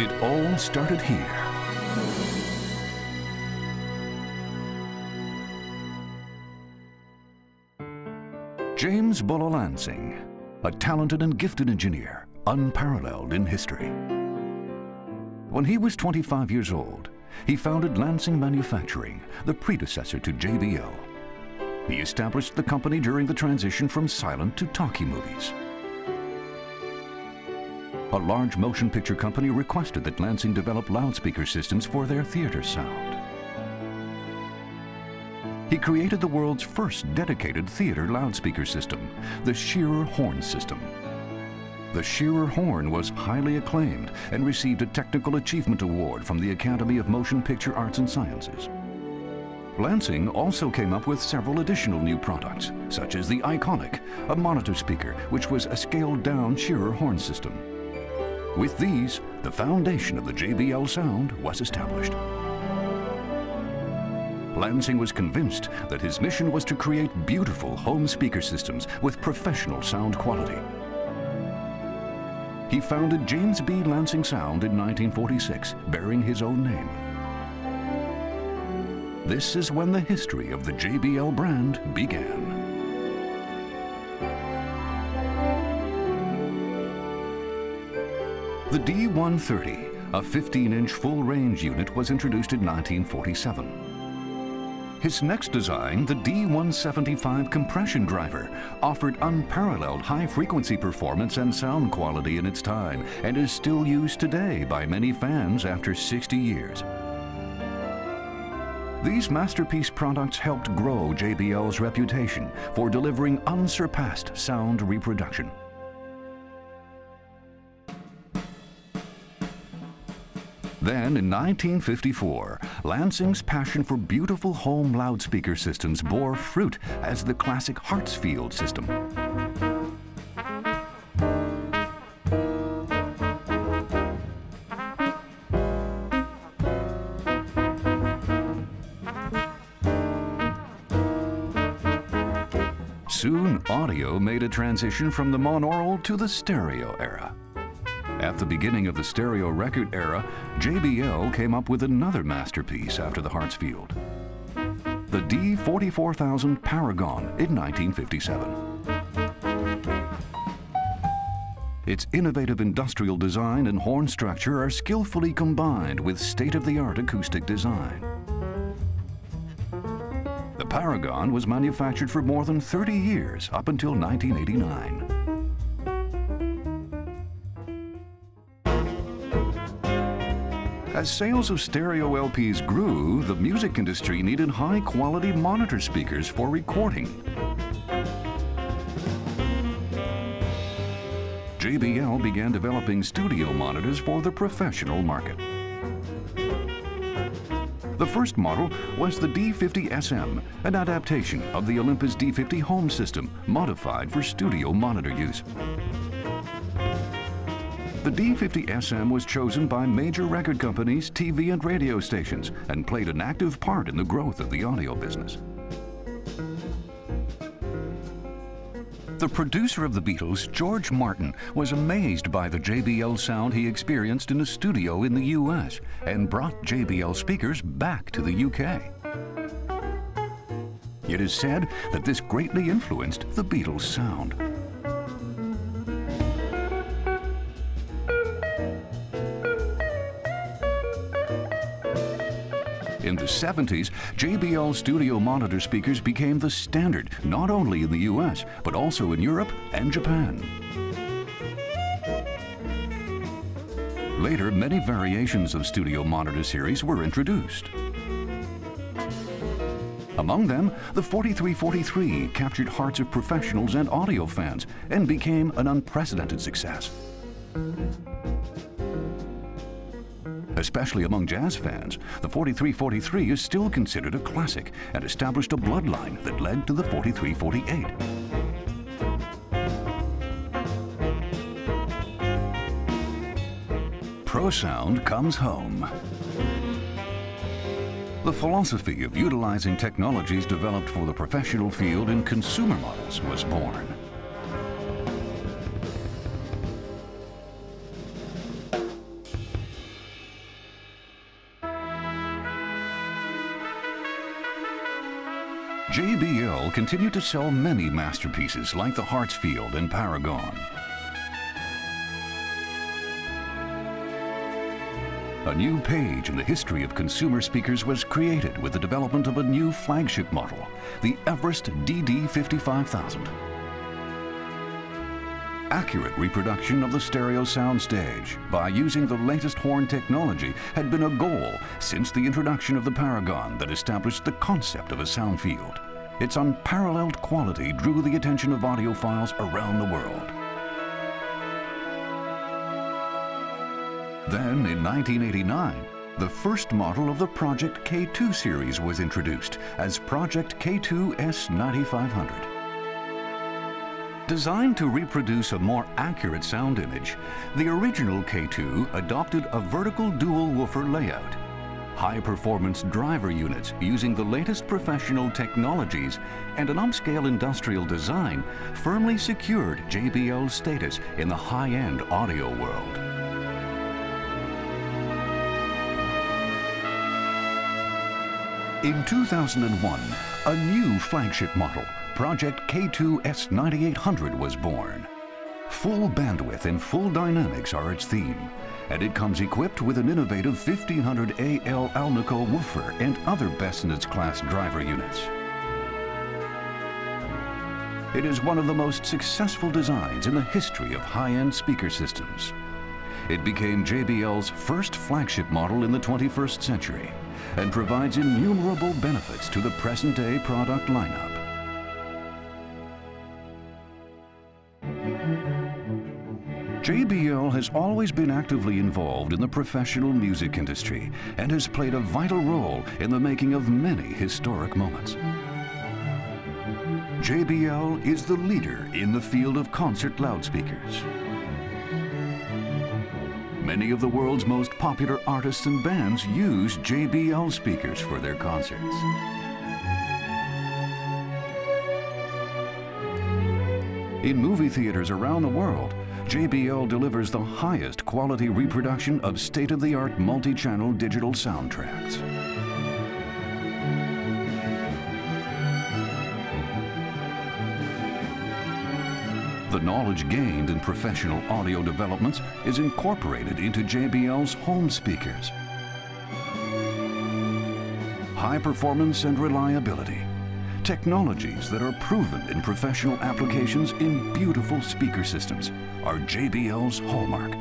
It all started here. James Bullough Lansing, a talented and gifted engineer, unparalleled in history. When he was 25 years old, he founded Lansing Manufacturing, the predecessor to JBL. He established the company during the transition from silent to talkie movies. A large motion picture company requested that Lansing develop loudspeaker systems for their theater sound. He created the world's first dedicated theater loudspeaker system, the Shearer Horn System. The Shearer Horn was highly acclaimed and received a Technical Achievement Award from the Academy of Motion Picture Arts and Sciences. Lansing also came up with several additional new products, such as the Iconic, a monitor speaker, which was a scaled-down Shearer Horn System. With these, the foundation of the JBL sound was established. Lansing was convinced that his mission was to create beautiful home speaker systems with professional sound quality. He founded James B. Lansing Sound in 1946, bearing his own name. This is when the history of the JBL brand began. The D-130, a 15-inch full-range unit, was introduced in 1947. His next design, the D-175 compression driver, offered unparalleled high-frequency performance and sound quality in its time, and is still used today by many fans after 60 years. These masterpiece products helped grow JBL's reputation for delivering unsurpassed sound reproduction. Then, in 1954, Lansing's passion for beautiful home loudspeaker systems bore fruit as the classic Hartsfield system. Soon, audio made a transition from the monaural to the stereo era. At the beginning of the stereo record era, JBL came up with another masterpiece after the Hartsfield, the D44000 Paragon in 1957. Its innovative industrial design and horn structure are skillfully combined with state-of-the-art acoustic design. The Paragon was manufactured for more than 30 years, up until 1989. As sales of stereo LPs grew, the music industry needed high-quality monitor speakers for recording. JBL began developing studio monitors for the professional market. The first model was the D50SM, an adaptation of the Olympus D50 home system, modified for studio monitor use. The D50SM was chosen by major record companies, TV and radio stations, and played an active part in the growth of the audio business. The producer of the Beatles, George Martin, was amazed by the JBL sound he experienced in a studio in the US and brought JBL speakers back to the UK. It is said that this greatly influenced the Beatles sound. In the 70s, JBL studio monitor speakers became the standard, not only in the US, but also in Europe and Japan. Later, many variations of studio monitor series were introduced. Among them, the 4343 captured hearts of professionals and audio fans and became an unprecedented success. Especially among jazz fans, the 4343 is still considered a classic and established a bloodline that led to the 4348. Pro sound comes home. The philosophy of utilizing technologies developed for the professional field in consumer models was born. JBL continued to sell many masterpieces like the Hartsfield and Paragon. A new page in the history of consumer speakers was created with the development of a new flagship model, the Everest DD55000. Accurate reproduction of the stereo soundstage by using the latest horn technology had been a goal since the introduction of the Paragon that established the concept of a sound field. Its unparalleled quality drew the attention of audiophiles around the world. Then, in 1989, the first model of the Project K2 series was introduced as Project K2 S9500. Designed to reproduce a more accurate sound image, the original K2 adopted a vertical dual woofer layout. High-performance driver units using the latest professional technologies and an upscale industrial design firmly secured JBL's status in the high-end audio world. In 2001, a new flagship model, Project K2 S9800, was born. Full bandwidth and full dynamics are its theme, and it comes equipped with an innovative 1500 AL Alnico woofer and other best-in-its-class driver units. It is one of the most successful designs in the history of high-end speaker systems. It became JBL's first flagship model in the 21st century and provides innumerable benefits to the present-day product lineup. JBL has always been actively involved in the professional music industry and has played a vital role in the making of many historic moments. JBL is the leader in the field of concert loudspeakers. Many of the world's most popular artists and bands use JBL speakers for their concerts. In movie theaters around the world, JBL delivers the highest quality reproduction of state-of-the-art multi-channel digital soundtracks. The knowledge gained in professional audio developments is incorporated into JBL's home speakers. High performance and reliability, technologies that are proven in professional applications in beautiful speaker systems, are JBL's hallmark.